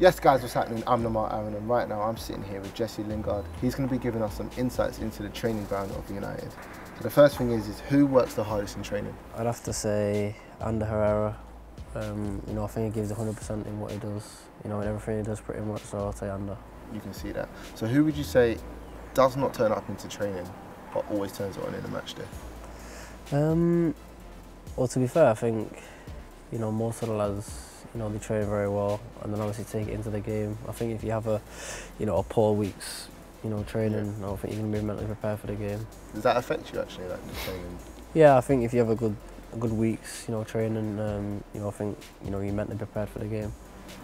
Yes guys, what's happening? I'm Namar Aaron and right now I'm sitting here with Jesse Lingard. He's going to be giving us some insights into the training ground of United. So the first thing is who works the hardest in training? I'd have to say Ander Herrera. You know, I think he gives 100% in what he does, you know, in everything he does pretty much, so I'll say Ander. You can see that. So who would you say does not turn up into training but always turns it on in a match day? Well, to be fair, I think, you know, most of the lads, you know, they train very well and then obviously take it into the game. I think if you have a, you know, a poor week's, you know, training, I don't think you're going to be mentally prepared for the game. Does that affect you actually, like the training? Yeah, I think if you have a good week's, you know, training, you know, I think, you know, you're mentally prepared for the game.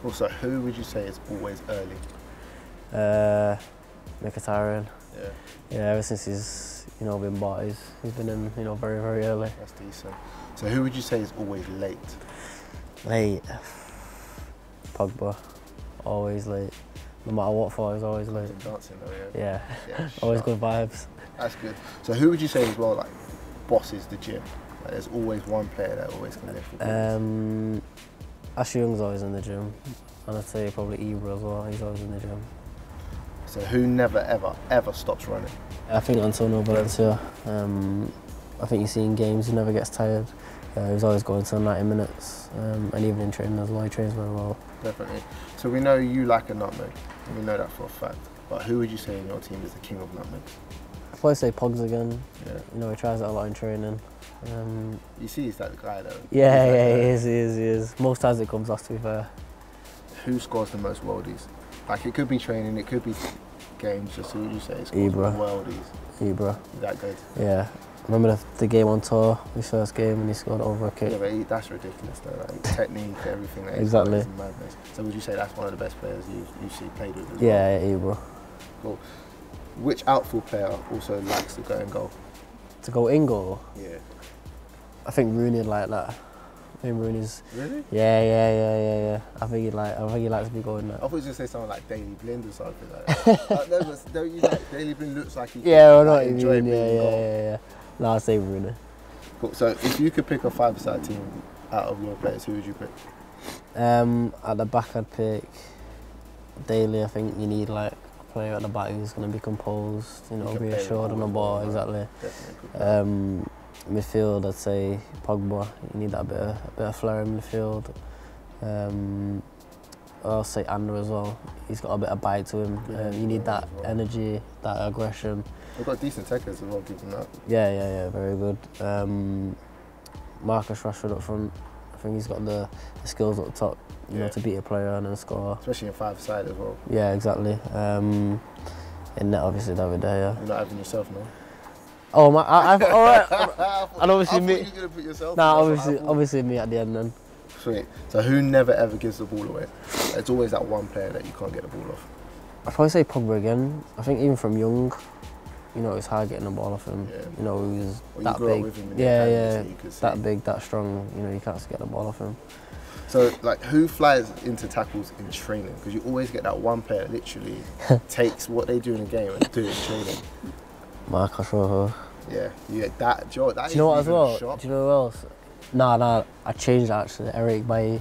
Also, who would you say is always early? Mkhitaryan. Yeah. Yeah, ever since he's, you know, been bought, he's been in, you know, very, very early. That's decent. So who would you say is always late? Late. Pogba, always late. No matter what for, he's always late. Dancing though, yeah. Yeah. Always good vibes. That's good. So who would you say as well, like, bosses the gym? Like, there's always one player that always can lift the Ash Young's always in the gym. And I'd say probably Ibra as well, he's always in the gym. So who never, ever, ever stops running? I think Antonio Valencia. I think you see in games, he never gets tired. He's always going till 90 minutes, and even in training as well, he trains very well. Definitely. So we know you like a nutmeg, and we know that for a fact. But who would you say in your team is the king of nutmegs? I'd probably say Pogs again. Yeah. You know, he tries that a lot in training. You see he's that guy though. Yeah, yeah, like, he is. Most times it comes off, to be fair. Who scores the most worldies? Like, it could be training, it could be games, just who would you say scores Ibra. Worldies? Ibra. Is that good? Yeah. I remember the game on tour, his first game, and he scored over a kick. Yeah, but that's ridiculous though, like technique, everything. Like, exactly. Is madness. So would you say that's one of the best players you've seen played with as well? Yeah, Ibra. Cool. Which outfield player also likes to go in goal? To go in goal? Yeah. I think Rooney'd like that. I think Rooney's... Really? Yeah. I think he likes to be going there. I thought you were going to say something like Daley Blind or something like that. Like, no, but don't you like, Daley Blind looks like he can like, enjoy being goal. Yeah. No, I'll say Rooney. Cool. So if you could pick a five-side team out of your players, who would you pick? At the back, I'd pick Daley. I think you need like a player at the back who's going to be composed, you know, be assured on the ball, exactly. Definitely. Midfield, I'd say Pogba. You need that bit of flair in midfield. I'll say Ander as well. He's got a bit of bite to him. You need that energy, that aggression. We've got decent tackles as well, keeping that. Yeah, very good. Marcus Rashford up front. I think he's got the skills up top, you know, to beat a player and then score. Especially in five-side as well. Yeah, exactly. In net, obviously, David de Gea. You're not having yourself, no? Oh, my, all right. And obviously me. You going to put yourself? Nah, obviously me at the end then. Sweet. So who never ever gives the ball away? It's always that one player that you can't get the ball off. I'd probably say Pogba again. I think even from young, you know, it's hard getting the ball off him. Yeah. You know, he was that big. Yeah, that big, that strong. You know, you can't get the ball off him. So, like, who flies into tackles in training? Because you always get that one player that literally takes what they do in a game and do it in training. Marcus Rashford. Yeah, you get that job. Do you know what as well? Do you know who else? Nah, I changed that actually. Eric Bailly.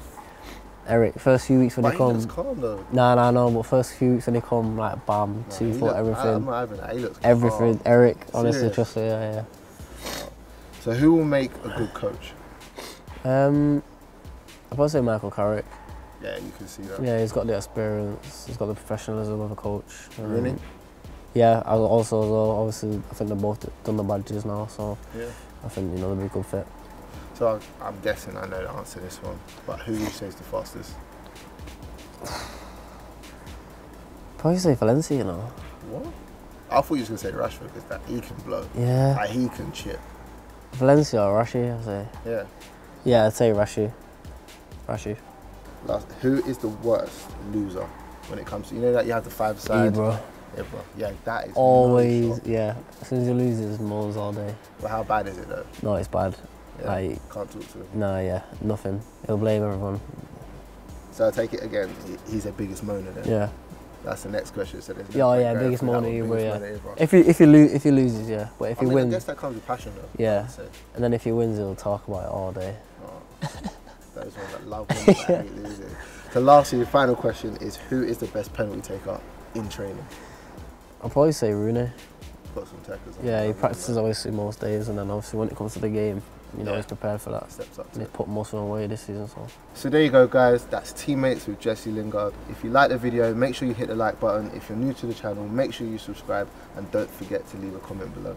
Eric, first few weeks when he comes. Calm though. No, but first few weeks when he come, like, bam, 2 foot, everything. I'm not having that. He looks calm. Everything. Eric, honestly, serious? Trust me, yeah. So who will make a good coach? I'd probably say Michael Carrick. Yeah, you can see that. Yeah, he's got the experience. He's got the professionalism of a coach. Really? Yeah, obviously, I think they've both done the badges now, so I think, you know, they'll be a good fit. So I'm guessing I know the answer to this one, but who says the fastest? Probably say Valencia, you know. What? I thought you were going to say Rashford, because he can blow. Yeah. Like, he can chip. Valencia or Rashi, I'd say. Yeah. Yeah, I'd say Rashi. Who is the worst loser when it comes to, you know, that you have the five-side? Ibra. Yeah, that is always, yeah. As soon as you lose, it's moles all day. But how bad is it, though? No, it's bad. Yeah, like, can't talk to him. No, yeah, nothing. He'll blame everyone. So I take it again, he's the biggest moaner then? Yeah. That's the next question. So biggest moaner, Ibra. If he loses, yeah. But if he wins... I guess that comes with passion though. Yeah. And then if he wins, he'll talk about it all day. Oh, those ones that love him, that hate losing. So lastly, the final question is, who is the best penalty taker in training? I'll probably say Rooney. Got some tackles on. Yeah, he practices obviously most days, and then obviously when it comes to the game, you know, he's prepared for that. Steps up. And he's put most of them away this season. So there you go, guys. That's Teammates with Jesse Lingard. If you like the video, make sure you hit the like button. If you're new to the channel, make sure you subscribe, and don't forget to leave a comment below.